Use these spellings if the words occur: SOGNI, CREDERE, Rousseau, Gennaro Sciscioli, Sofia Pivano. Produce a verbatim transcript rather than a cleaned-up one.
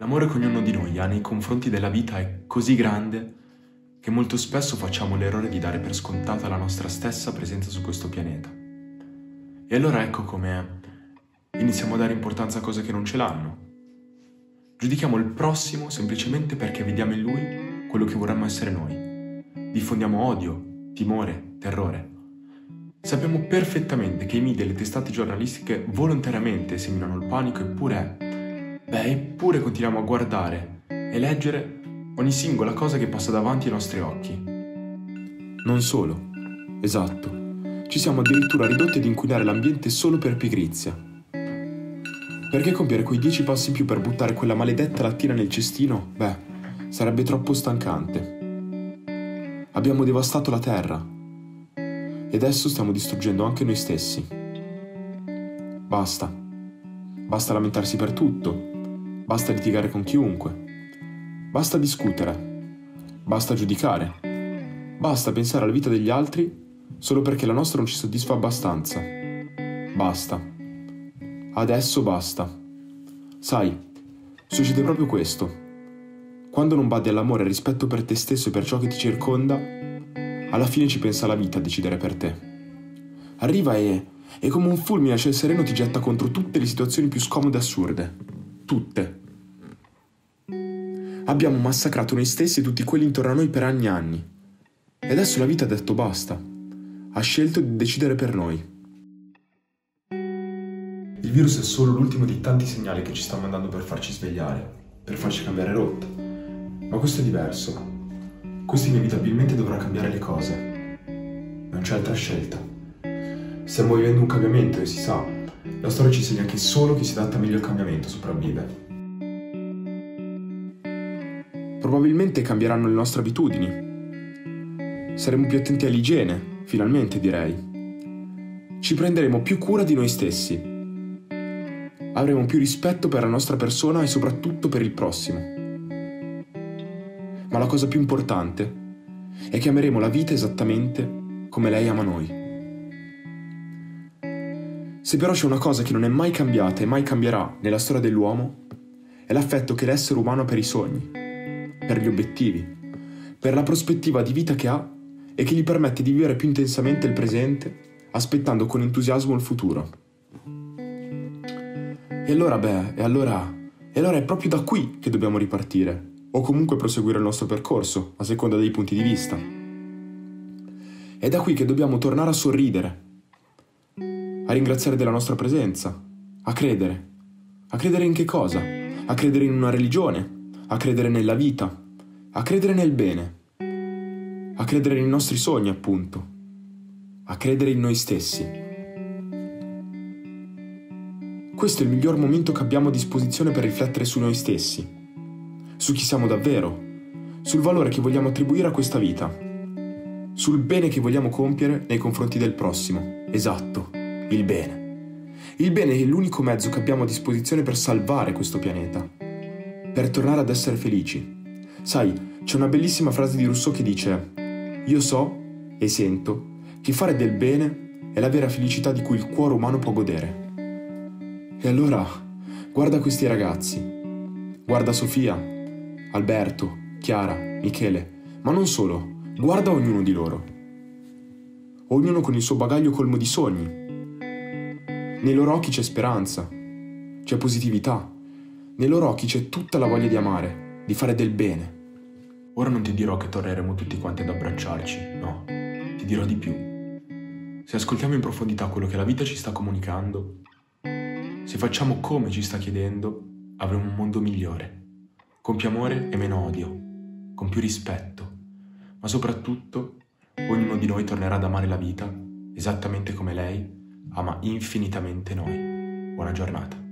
L'amore che ognuno di noi ha nei confronti della vita è così grande che molto spesso facciamo l'errore di dare per scontata la nostra stessa presenza su questo pianeta. E allora ecco come iniziamo a dare importanza a cose che non ce l'hanno. Giudichiamo il prossimo semplicemente perché vediamo in lui quello che vorremmo essere noi. Diffondiamo odio, timore, terrore. Sappiamo perfettamente che i media e le testate giornalistiche volontariamente seminano il panico, eppure... Beh, eppure continuiamo a guardare e leggere ogni singola cosa che passa davanti ai nostri occhi. Non solo, esatto, ci siamo addirittura ridotti ad inquinare l'ambiente solo per pigrizia. Perché compiere quei dieci passi in più per buttare quella maledetta lattina nel cestino? Beh, sarebbe troppo stancante. Abbiamo devastato la terra e adesso stiamo distruggendo anche noi stessi. Basta. Basta lamentarsi per tutto. Basta litigare con chiunque, basta discutere, basta giudicare, basta pensare alla vita degli altri solo perché la nostra non ci soddisfa abbastanza. Basta. Adesso basta. Sai, succede proprio questo. Quando non badi all'amore e al rispetto per te stesso e per ciò che ti circonda, alla fine ci pensa la vita a decidere per te. Arriva e, e come un fulmine a ciel sereno ti getta contro tutte le situazioni più scomode e assurde. Tutte. Abbiamo massacrato noi stessi e tutti quelli intorno a noi per anni e anni. E adesso la vita ha detto basta. Ha scelto di decidere per noi. Il virus è solo l'ultimo dei tanti segnali che ci sta mandando per farci svegliare, per farci cambiare rotta. Ma questo è diverso. Questo inevitabilmente dovrà cambiare le cose. Non c'è altra scelta. Stiamo vivendo un cambiamento e si sa, la storia ci insegna che solo chi si adatta meglio al cambiamento sopravvive. Probabilmente cambieranno le nostre abitudini. Saremo più attenti all'igiene, finalmente direi. Ci prenderemo più cura di noi stessi. Avremo più rispetto per la nostra persona e soprattutto per il prossimo. Ma la cosa più importante è che ameremo la vita esattamente come lei ama noi. Se però c'è una cosa che non è mai cambiata e mai cambierà nella storia dell'uomo, è l'affetto che l'essere umano ha per i sogni, per gli obiettivi, per la prospettiva di vita che ha e che gli permette di vivere più intensamente il presente, aspettando con entusiasmo il futuro. E allora beh, e allora, e allora è proprio da qui che dobbiamo ripartire, o comunque proseguire il nostro percorso, a seconda dei punti di vista. È da qui che dobbiamo tornare a sorridere, a ringraziare della nostra presenza, a credere. A credere in che cosa? A credere in una religione, a credere nella vita, a credere nel bene, a credere nei nostri sogni, appunto, a credere in noi stessi. Questo è il miglior momento che abbiamo a disposizione per riflettere su noi stessi, su chi siamo davvero, sul valore che vogliamo attribuire a questa vita, sul bene che vogliamo compiere nei confronti del prossimo. Esatto, il bene. Il bene è l'unico mezzo che abbiamo a disposizione per salvare questo pianeta, per tornare ad essere felici. Sai, c'è una bellissima frase di Rousseau che dice: io so e sento che fare del bene è la vera felicità di cui il cuore umano può godere. E allora, guarda questi ragazzi. Guarda Sofia, Alberto, Chiara, Michele, ma non solo, guarda ognuno di loro. Ognuno con il suo bagaglio colmo di sogni. Nei loro occhi c'è speranza, c'è positività. Nei loro occhi c'è tutta la voglia di amare, di fare del bene. Ora non ti dirò che torneremo tutti quanti ad abbracciarci, no. Ti dirò di più. Se ascoltiamo in profondità quello che la vita ci sta comunicando, se facciamo come ci sta chiedendo, avremo un mondo migliore. Con più amore e meno odio, con più rispetto. Ma soprattutto, ognuno di noi tornerà ad amare la vita, esattamente come lei ama infinitamente noi. Buona giornata.